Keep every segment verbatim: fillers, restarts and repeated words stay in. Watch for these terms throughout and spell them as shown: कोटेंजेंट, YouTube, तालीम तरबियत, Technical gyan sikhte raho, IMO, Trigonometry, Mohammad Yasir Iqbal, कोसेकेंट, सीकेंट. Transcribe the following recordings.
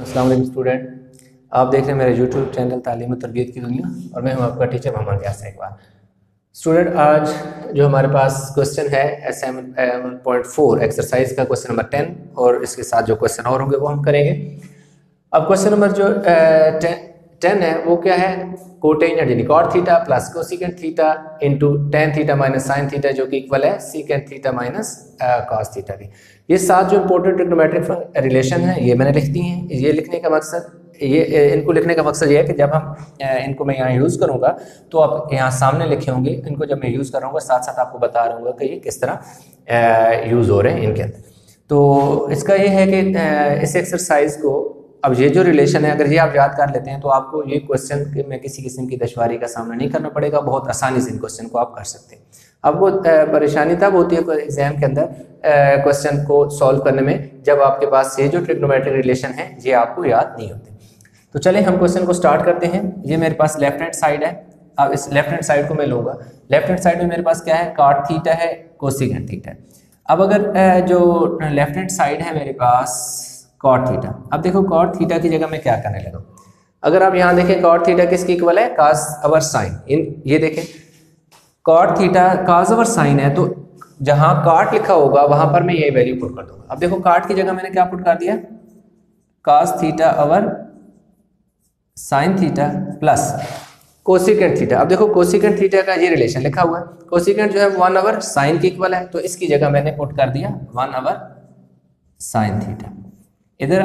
अस्सलाम वालेकुम स्टूडेंट, आप देख रहे हैं मेरे यूट्यूब चैनल तालीम तरबियत की दुनिया और मैं हूं आपका टीचर मोहम्मद यासिर इकबाल। स्टूडेंट, आज जो हमारे पास क्वेश्चन है S M one point four exercise का क्वेश्चन नंबर टेन और इसके साथ जो क्वेश्चन और होंगे वो हम करेंगे। अब क्वेश्चन नंबर जो टेन है वो क्या है, कोटेंजेंट यानी cot theta plus कोसेकेंट theta into tan theta minus sine theta जो कि इक्वल है सीकेंट theta minus cos theta की। ये सात जो इंपॉर्टेंट ट्रिग्नोमेट्रिक रिलेशन है ये मैंने लिख दी हैं। ये लिखने का मकसद ये इनको लिखने का मकसद ये है कि जब हम इनको मैं यहाँ यूज़ करूँगा तो आप यहाँ सामने लिखे होंगे, इनको जब मैं यूज़ करूँगा साथ साथ आपको बता रहा हूँ कि ये किस तरह यूज़ हो रहे हैं इनके अंदर। तो इसका ये है कि इस एक्सरसाइज को अब ये जो रिलेशन है अगर ये आप याद कर लेते हैं तो आपको ये क्वेश्चन में किसी किस्म की दुश्वारी का सामना नहीं करना पड़ेगा, बहुत आसानी से इन क्वेश्चन को आप कर सकते हैं। आपको परेशानी तब होती है एग्जाम के अंदर क्वेश्चन को सॉल्व करने में जब आपके पास ये जो ट्रिग्नोमेट्रिक रिलेशन है ये आपको याद नहीं होते। तो चले हम क्वेश्चन को स्टार्ट करते हैं। ये मेरे पास लेफ्ट हैंड साइड है, अब इस लेफ्ट हैंड साइड को मैं लूँगा। लेफ्ट हैंड साइड में मेरे पास क्या है, कॉट थीटा है कोसेकेंट थीटा है। अब अगर जो लेफ्ट हैंड साइड है मेरे पास कॉट थीटा, अब देखो कॉट थीटा की जगह मैं क्या करने लगा, अगर आप यहाँ देखें कॉट थीटा किसकी इक्वल है, कॉस ओवर साइन। इन ये देखें cot theta cos over sine है तो जहाँ कॉट लिखा होगा वहाँ पर मैं ये वैल्यू पुट कर दूंगा। अब देखो कॉट की जगह मैंने क्या पुट कर दिया, cos theta over sine theta plus कोसेकेंट theta. अब देखो कोसेकेंट थीटा का ये रिलेशन लिखा हुआ है, कोसेकेंट जो है वन ओवर साइन की इक्वल है तो इसकी जगह मैंने पुट कर दिया वन ओवर साइन थीटा। इधर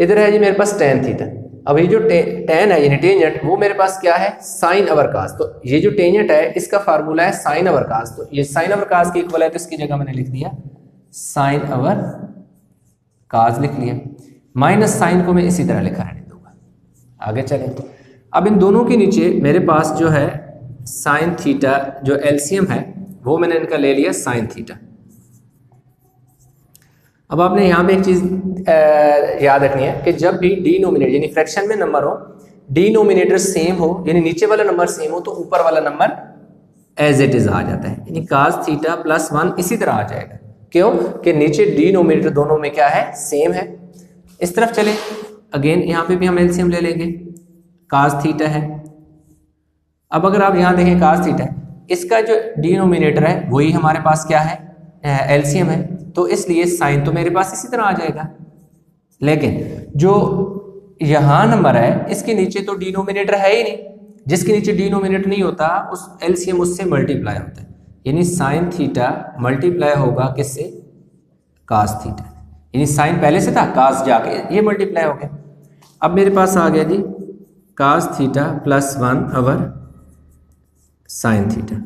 इधर है जी मेरे पास टेन थीटा। अब ये जो टे, टेन है यानी टेंजेंट वो मेरे पास क्या है, साइन ओवर कॉस। तो ये जो टेंजेंट है इसका फार्मूला है साइन ओवर कॉस, तो ये साइन ओवर कॉस की इक्वल है तो इसकी जगह मैंने लिख दिया साइन ओवर कॉस लिख लिया। माइनस साइन को मैं इसी तरह लिखा रहने दूंगा। आगे चलें, अब इन दोनों के नीचे मेरे पास जो है साइन थीटा जो एलसीएम है वो मैंने इनका ले लिया साइन थीटा। अब आपने यहाँ पे एक चीज़ याद रखनी है कि जब भी डिनोमिनेटर यानी फ्रैक्शन में नंबर हो, डिनोमिनेटर सेम हो यानी नीचे वाला नंबर सेम हो तो ऊपर वाला नंबर एज इट इज़ आ जाता है, यानी कॉस थीटा प्लस वन इसी तरह आ जाएगा। क्यों कि नीचे डिनोमिनेटर दोनों में क्या है, सेम है। इस तरफ चले अगेन, यहाँ पे भी हम एलसीएम ले लेंगे, कॉस थीटा है। अब अगर आप यहाँ देखें कॉस थीटा है, इसका जो डिनोमिनेटर है वही हमारे पास क्या है, एलसीएम है तो इसलिए साइन तो मेरे पास इसी तरह आ जाएगा। लेकिन जो यहाँ नंबर है इसके नीचे तो डिनोमिनेटर है ही नहीं, जिसके नीचे डिनोमिनेटर नहीं होता उस एलसीएम उससे मल्टीप्लाई होता है, यानी साइन थीटा मल्टीप्लाई होगा किससे, कॉस थीटा। यानी साइन पहले से था, कॉस जाके ये मल्टीप्लाई हो गया। अब मेरे पास आ गया जी cos theta plus one over sine theta.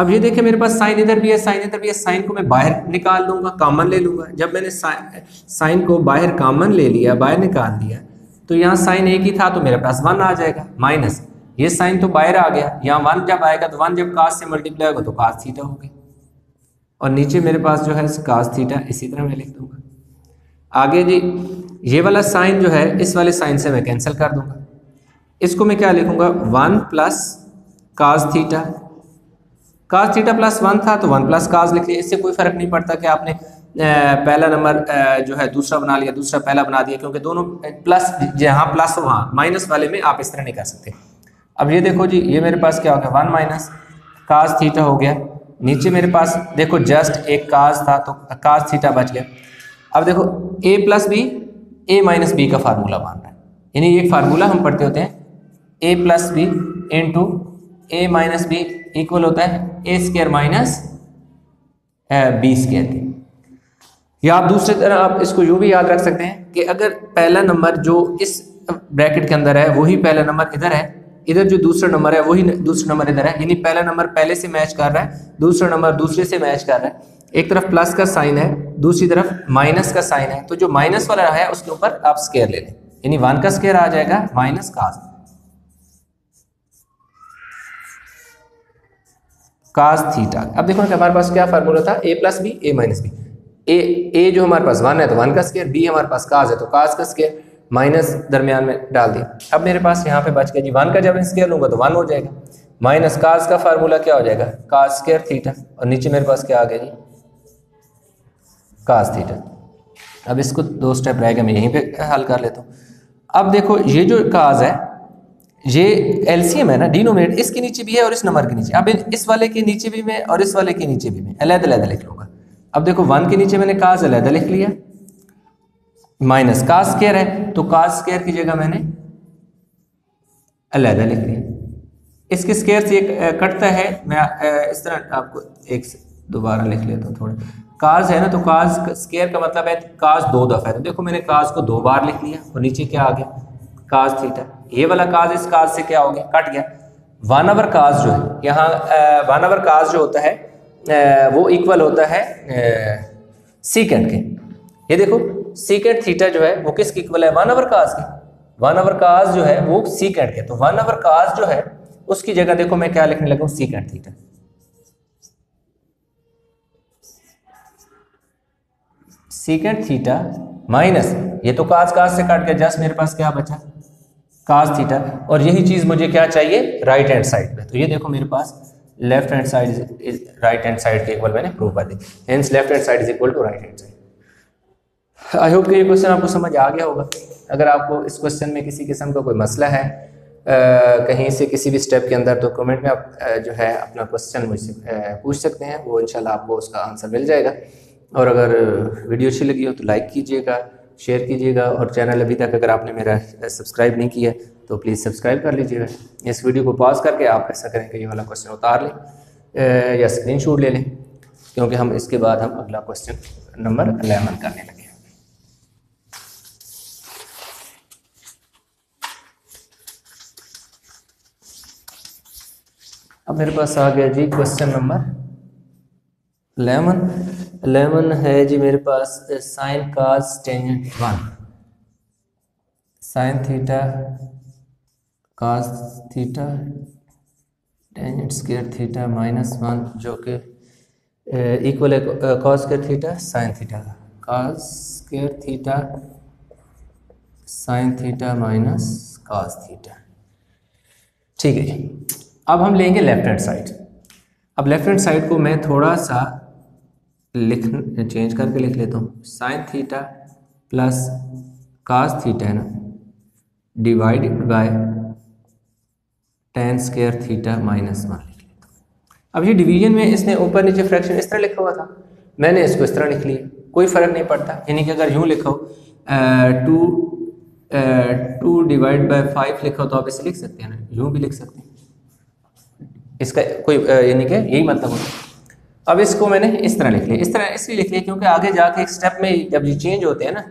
अब ये देखें मेरे पास साइन इधर भी है साइन इधर भी है, साइन को मैं बाहर निकाल लूँगा कॉमन ले लूँगा। जब मैंने साइन साइन को बाहर कॉमन ले लिया बाहर निकाल दिया तो यहाँ साइन एक ही था तो मेरे पास वन आ जाएगा माइनस ये साइन तो बाहर आ गया, यहाँ वन जब आएगा तो वन जब कॉस से मल्टीप्लाई होगा तो कॉस थीटा हो गया। और नीचे मेरे पास जो है कॉस थीटा इसी तरह मैं लिख दूँगा। आगे जी ये वाला साइन जो है इस वाले साइन से मैं कैंसिल कर दूँगा, इसको मैं क्या लिखूँगा one plus cos theta. Cos theta plus one था तो वन प्लस कॉस लिख लिया, इससे कोई फर्क नहीं पड़ता कि आपने पहला नंबर जो है दूसरा बना लिया दूसरा पहला बना दिया, क्योंकि दोनों प्लस जहाँ प्लस हो वहाँ माइनस वाले में आप इस तरह नहीं कर सकते। अब ये देखो जी ये मेरे पास क्या हो गया वन माइनस कॉस थीटा हो गया, नीचे मेरे पास देखो जस्ट एक कॉस था तो कॉस थीटा बच गया। अब देखो A plus B A minus B का फार्मूला मान रहा है, यानी एक फार्मूला हम पढ़ते होते हैं A plus B into A minus B equal होता है A square minus B square. या आप दूसरी तरह आप इसको यूँ भी याद रख सकते हैं कि अगर पहला नंबर जो इस ब्रैकेट के अंदर है वही पहला नंबर इधर है, इधर जो दूसरा नंबर है वही दूसरा नंबर इधर है, यानी पहला नंबर पहले से मैच कर रहा है दूसरा नंबर दूसरे से मैच कर रहा है। एक तरफ प्लस का साइन है दूसरी तरफ माइनस का साइन है, तो जो माइनस वाला है उसके ऊपर आप स्क्वायर ले लें, यानी वन का स्क्वायर आ जाएगा माइनस का कॉस थीटा। अब देखो हमारे पास क्या फार्मूला था a plus B A minus B, A A जो हमारे पास वन है तो वन का स्क्वायर, बी हमारे पास कॉस है तो कॉस का स्क्वायर माइनस दरमियान में डाल दिया। अब मेरे पास यहाँ पे बच गया जी वन का जब स्क्वायर लूँगा तो वन हो जाएगा माइनस कॉस का फार्मूला क्या हो जाएगा कॉस स्क्वायर थीटा, और नीचे मेरे पास क्या आ गया जी कॉस थीटा। अब इसको दो स्टेप रहेगा, मैं यहीं पे हल कर लेता हूँ। अब देखो ये जो काज है ये एलसीएम है ना, डिनोमिनेटर इसके नीचे भी है और इस नंबर के नीचे। अब इस वाले के नीचे भी मैं और इस वाले के नीचे भी मैं अलग अलग लिख लूँगा। अब देखो वन के नीचे मैंने काज अलग लिख लिया, माइनस काज स्क्वायर है तो काज स्क्वायर की जगह मैंने अलग लिख लिया। इसके स्क्वायर से एक कटता है, मैं इस तरह आपको एक दोबारा लिख लेता हूँ थोड़ा। काज है ना तो काज स्क्वायर का मतलब है काज दो दफ़ा है, तो देखो मैंने काज को दो बार लिख लिया और नीचे क्या आ गया काज थीटा। ये वाला काज इस काज से क्या हो गया कट गया। वन आवर काज जो है यहाँ वन आवर काज जो होता है आ, वो इक्वल होता है सीकेंड के। ये देखो सीकेंड थीटा जो है वो किसके इक्वल है वन आवर काज के। वन आवर काज जो है वो सीकेंड के, तो वन आवर काज जो है उसकी जगह देखो मैं क्या लिखने लगा हूँ secant theta. Secant theta minus ये तो काज काज से काट गया, जस्ट मेरे पास क्या बचा काज थीटा। और यही चीज़ मुझे क्या चाहिए राइट हैंड साइड पे, तो ये देखो मेरे पास left hand side is right hand side के इक्वल मैंने प्रूव कर दी। Hence left hand side is equal to right hand side. I hope कि ये क्वेश्चन आपको समझ आ गया होगा। अगर आपको इस क्वेश्चन में किसी किस्म का कोई मसला है आ, कहीं से किसी भी स्टेप के अंदर, तो कमेंट में आप आ, जो है अपना क्वेश्चन मुझसे पूछ सकते हैं, वो इंशाल्लाह आपको उसका आंसर मिल जाएगा। और अगर वीडियो अच्छी लगी हो तो लाइक कीजिएगा, शेयर कीजिएगा, और चैनल अभी तक अगर आपने मेरा सब्सक्राइब नहीं किया तो प्लीज़ सब्सक्राइब कर लीजिएगा। इस वीडियो को पॉज करके आप ऐसा करें कि ये वाला क्वेश्चन उतार लें या स्क्रीनशॉट ले लें, क्योंकि हम इसके बाद हम अगला क्वेश्चन नंबर इलेवन करने लगे। अब मेरे पास आ गया जी क्वेश्चन नंबर इलेवन इलेवन है जी मेरे पास। Sine cos tangent one, sine theta cos theta tangent square theta minus one जो कि इक्वल है cos square theta sine theta का। Cos square theta sine theta minus cos theta, ठीक है। अब हम लेंगे लेफ्ट हैंड साइड। अब लेफ्ट हैंड साइड को मैं थोड़ा सा लिख चेंज करके लिख लेता हूँ। Sine theta plus cos theta है ना divided by tan square theta minus one लिख लेता हूँ। अब ये डिवीजन में इसने ऊपर नीचे फ्रैक्शन इस तरह लिखा हुआ था, मैंने इसको इस तरह लिख लिया, कोई फ़र्क नहीं पड़ता। यानी कि अगर यूँ लिखा हो two two divide by five लिखा हो तो आप इसे लिख सकते हैं ना, यूँ भी लिख सकते हैं, इसका कोई यानी कि यही मतलब होता है। अब इसको मैंने इस तरह लिख लिया, इस तरह इसलिए लिख लिया क्योंकि आगे जाके एक स्टेप में जब ये चेंज होते हैं ना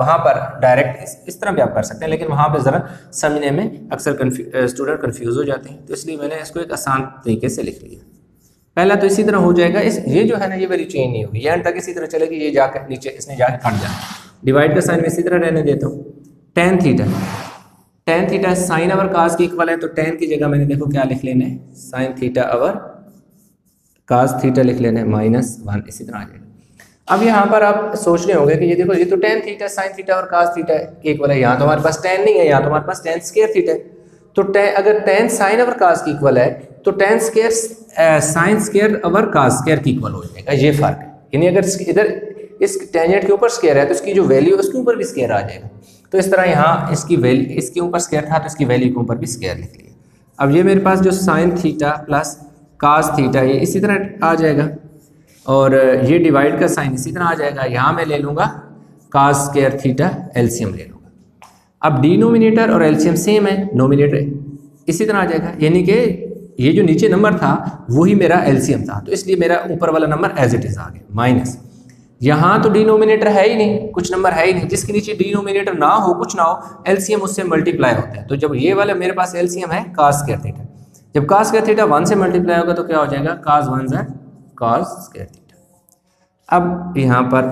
वहाँ पर डायरेक्ट इस, इस तरह भी आप कर सकते हैं, लेकिन वहाँ पर ज़रा समझने में अक्सर कन्फ्यू स्टूडेंट कन्फ्यूज़ हो जाते हैं, तो इसलिए मैंने इसको एक आसान तरीके से लिख लिया। पहला तो इसी तरह हो जाएगा, इस ये जो है ना ये वाली चेंज नहीं होगी, ये एंड तक इसी तरह चलेगी, ये जाकर नीचे इसने जाकर कट जाए। डिवाइड का साइन में इसी तरह रहने देता हूँ। Tan theta tan theta sine over cos के इक्वल है, तो टेन की जगह मैंने देखो क्या लिख लेना है sine theta over cos theta लिख लेना है माइनस वन, इसी तरह आ जाएगा। अब यहाँ पर आप सोच रहे होंगे कि ये देखो ये तो टेन थीटा साइन थीटा और काज थीटा है इक्वल है, यहाँ तो हमारे पास टेन नहीं है, यहाँ तो हमारे पास टेन स्क्वायर थीटा है। तो टेन अगर टेन साइन और काज की इक्वल है तो टेन स्क्वायर साइन स्क्वायर और काज स्क्वायर की इक्वल हो जाएगा, ये फर्क है। यानी अगर इधर इस टेंजेंट के ऊपर स्क्वायर है तो इसकी जो वैल्यू है उसके ऊपर भी स्क्वायर आ जाएगा। तो इस तरह यहाँ इसकी वैल्यू इसके ऊपर स्क्वायर था तो इसकी वैल्यू के ऊपर भी स्क्वायर लिख लिया। अब ये मेरे पास जो sine theta plus cos theta ये इसी तरह आ जाएगा, और ये डिवाइड का साइन इसी तरह आ जाएगा। यहाँ मैं ले लूँगा काज स्क्वायर थीटा एलसीएम ले लूँगा। अब डिनोमिनेटर और एलसीएम सेम है, नोमिनेटर इसी तरह आ जाएगा, यानी कि ये जो नीचे नंबर था वही मेरा एलसीएम था, तो इसलिए मेरा ऊपर वाला नंबर एज इट इज़ आ गया माइनस। यहाँ तो डिनोमिनेटर है ही नहीं, कुछ नंबर है ही नहीं, जिसके नीचे डिनोमिनेटर ना हो कुछ ना हो एलसीएम उससे मल्टीप्लाई होता है। तो जब ये वाला मेरे पास एलसीएम है काज स्क्वायर थीटा, जब काज स्क्वायर थीटा वन से मल्टीप्लाई होगा तो क्या हो जाएगा काज वन ज़ा काज स्क्वायर थीटा। अब यहाँ पर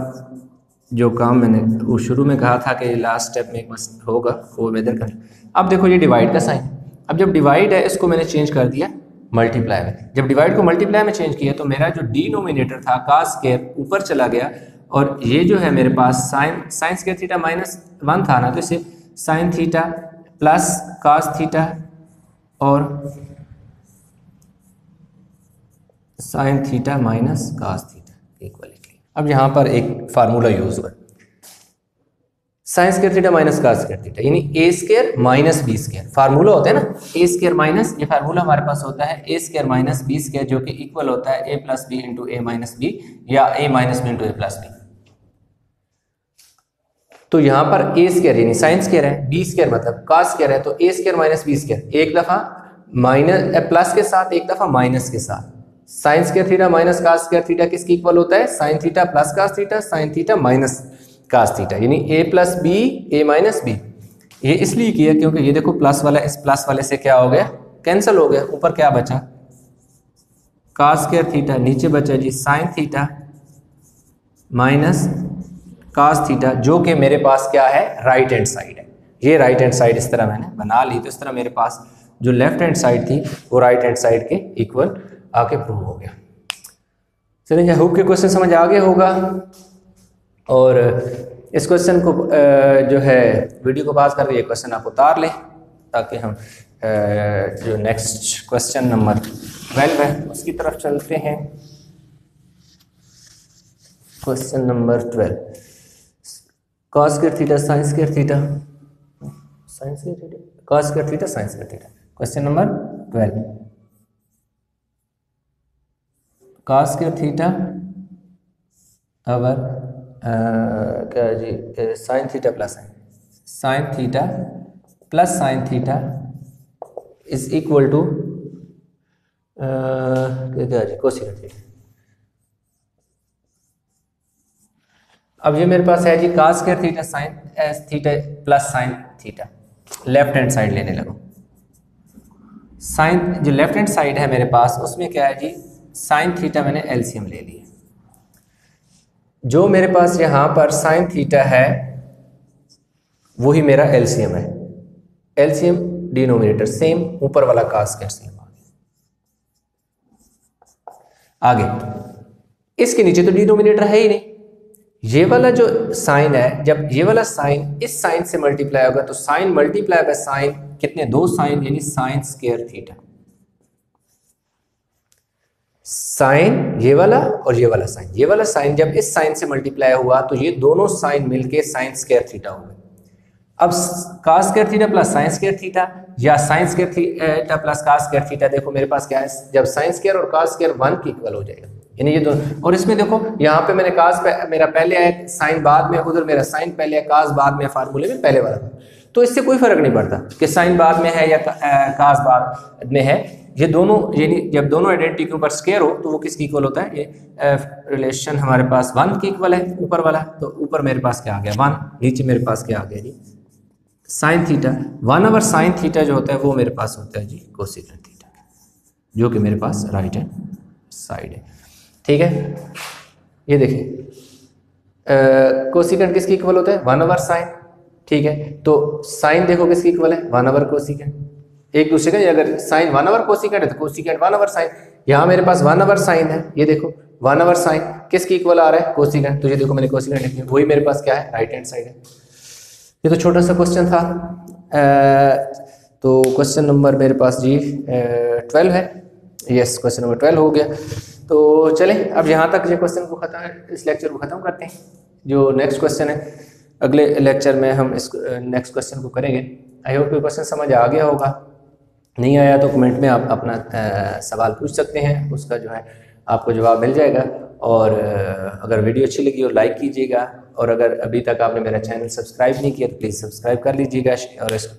जो काम मैंने शुरू में कहा था कि लास्ट स्टेप में एक मसला होगा वो मैं इधर कर। अब देखो ये डिवाइड का साइन, अब जब डिवाइड है इसको मैंने चेंज कर दिया मल्टीप्लाई में। जब डिवाइड को मल्टीप्लाई में चेंज किया तो मेरा जो डिनोमिनेटर था काज स्क्वायर ऊपर चला गया, और ये जो है मेरे पास sine sine square theta minus one था ना, तो इसे sine theta plus cos theta और sine theta minus cos theta equal. अब यहाँ पर एक फार्मूला यूज़ हुआ, sine square theta minus cos square theta यानी A square minus B square formula होता है ना, ए स्क्वायर माइनस, ये फार्मूला हमारे पास होता है A square minus B square जो कि इक्वल होता है ए plus B into A minus B या A minus B into A plus B. तो यहाँ पर ए स्क्वायर यानी साइन स्क्वायर है, बी स्क्वायर मतलब का स्क्वायर है, तो A square minus B square एक दफा माइनस प्लस के साथ एक दफा माइनस के साथ। Sine square theta minus cos square theta किसके इक्वल होता है, sine theta plus cos theta sine theta minus cos theta यानी a plus B A minus B. ये इसलिए किया क्योंकि ये देखो प्लस वाला इस प्लस वाले से क्या हो गया, कैंसिल हो गया, ऊपर क्या बचा कास स्क्वायर थीटा, नीचे बचा जी sine theta minus cos theta जो कि मेरे पास क्या है राइट हैंड साइड है। ये राइट हैंड साइड इस तरह मैंने बना ली तो इस तरह मेरे पास जो लेफ्ट हैंड साइड थी वो राइट हैंड साइड के इक्वल आके प्रूव हो गया। चलिए होप के क्वेश्चन समझ आ गया होगा और इस क्वेश्चन को जो है वीडियो को पास करके ये क्वेश्चन आप उतार लें ताकि हम जो नेक्स्ट क्वेश्चन नंबर ट्वेल्व है उसकी तरफ चलते हैं। Question number twelve cos square theta sine square theta sine square theta cos square theta sine square theta question number twelve cos square theta our Uh, क्या जी sine theta plus sine theta plus sine theta is equal to क्या जी cosec theta. अब ये मेरे पास है जी cos square theta sine S theta plus sine theta, left hand side लेने लगो। साइन जो लेफ्ट हैंड साइड है मेरे पास उसमें क्या है जी साइन थीटा मैंने एलसीएम ले लिया। जो मेरे पास यहाँ पर साइन थीटा है वही मेरा एलसीएम है, एलसीएम डिनोमिनेटर सेम, ऊपर वाला कास स्क्वायर सेम। आगे इसके नीचे तो डिनोमिनेटर है ही नहीं, ये वाला जो साइन है जब ये वाला साइन इस साइन से मल्टीप्लाई होगा तो साइन मल्टीप्लाई बाय साइन कितने दो साइन यानी साइन स्क्वायर थीटा, साइन ये वाला और ये वाला साइन, ये वाला साइन जब इस साइन से मल्टीप्लाई हुआ तो ये दोनों साइन मिलके साइन स्क्वायर थीटा हो गए। अब cos square theta plus sine square theta या sine square theta plus cos square theta देखो मेरे पास क्या है जब साइन स्क्वायर और कास स्क्वायर वन के इक्वल हो जाएगा यानी ये दोनों। और इसमें देखो यहाँ पे मैंने कास मेरा पहले आया साइन बाद में, उधर मेरा साइन पहले है कास बाद में, फार्मूले में पहले वाला, तो इससे कोई फर्क नहीं पड़ता कि साइन बाद में है या कास बाद में है। ये दोनों यानी जब दोनों आइडेंटिटी के ऊपर स्क्वायर हो तो वो किसके इक्वल होता है, ये रिलेशन हमारे पास वन के इक्वल है ऊपर वाला, तो ऊपर मेरे पास क्या आ गया वन, नीचे मेरे पास क्या आ गया जी sine theta. One over sine theta जो होता है वो मेरे पास होता है जी कोसेकेंट थीटा जो कि मेरे पास राइट हैंड साइड है। ठीक है ये देखिए कोसेकेंट किसके इक्वल होता है वन ओवर साइन, ठीक है तो साइन देखो किसके इक्वल है वन ओवर कोसेकेंट, एक दूसरे का अगर साइन वन ओवर कोसेकेंट है तो कोसेकेंट वन ओवर साइन। यहाँ मेरे पास वन ओवर साइन है, ये देखो वन ओवर साइन किसके इक्वल आ रहा है कोसेकेंट, तो ये देखो मैंने कोसेकेंट लिख दिया, वही मेरे पास क्या है राइट हैंड साइड है। ये तो छोटा सा क्वेश्चन था आ, तो क्वेश्चन नंबर मेरे पास जी ट्वेल्व है, यस क्वेश्चन नंबर ट्वेल्व हो गया। तो चले अब यहाँ तक ये क्वेश्चन को खत्म, इस लेक्चर को ख़त्म करते हैं। जो नेक्स्ट क्वेश्चन है अगले लेक्चर में हम इस नेक्स्ट क्वेश्चन को करेंगे। आई होप ये क्वेश्चन समझ आ गया होगा, नहीं आया तो कमेंट में आप अपना आ, सवाल पूछ सकते हैं, उसका जो है आपको जवाब मिल जाएगा। और आ, अगर वीडियो अच्छी लगी हो लाइक कीजिएगा और अगर अभी तक आपने मेरा चैनल सब्सक्राइब नहीं किया तो प्लीज़ सब्सक्राइब कर लीजिएगा और इस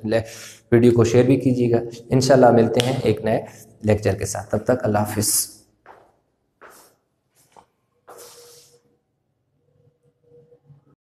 वीडियो को शेयर भी कीजिएगा। इंशाल्लाह मिलते हैं एक नए लेक्चर के साथ, तब तक अल्लाह हाफिज़।